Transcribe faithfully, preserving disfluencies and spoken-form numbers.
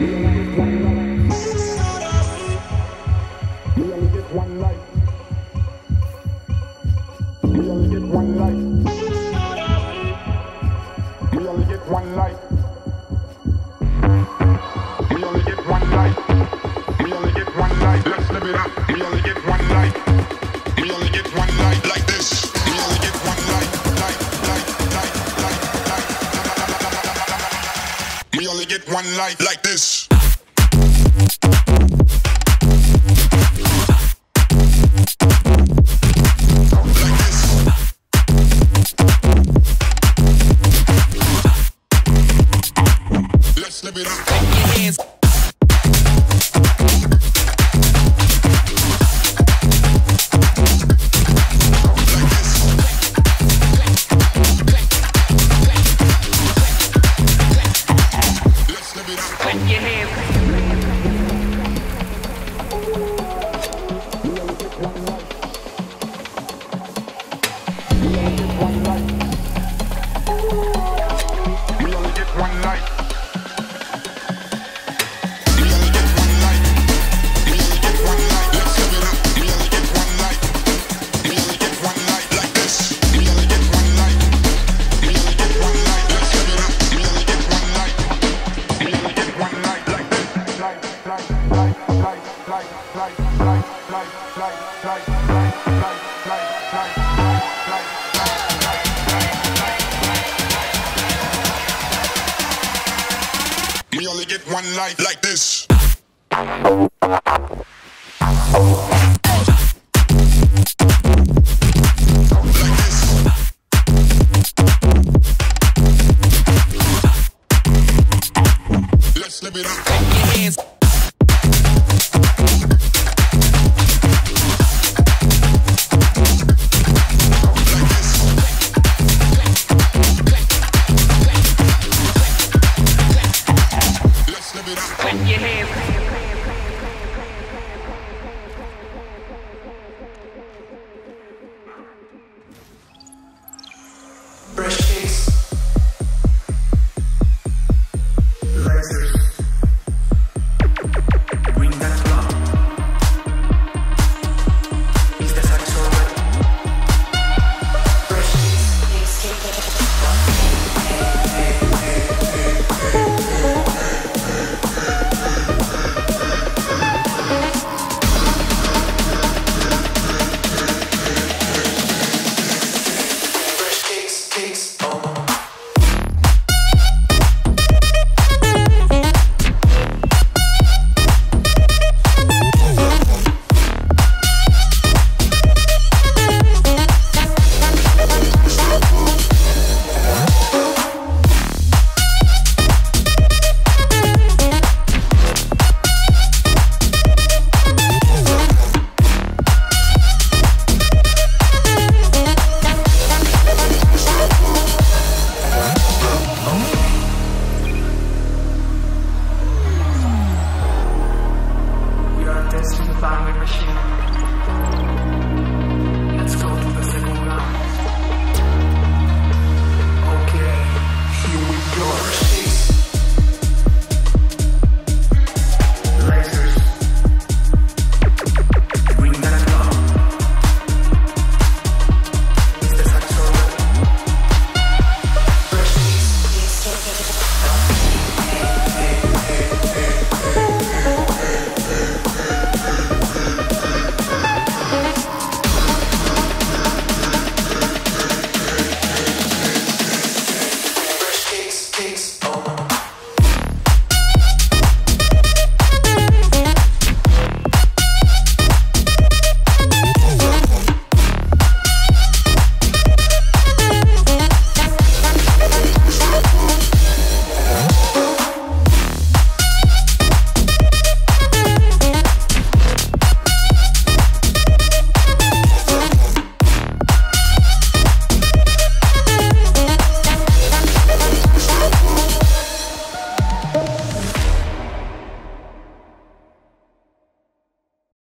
One life like this. We only get one life like this. Let's live it up. Take your hands. Put your hands.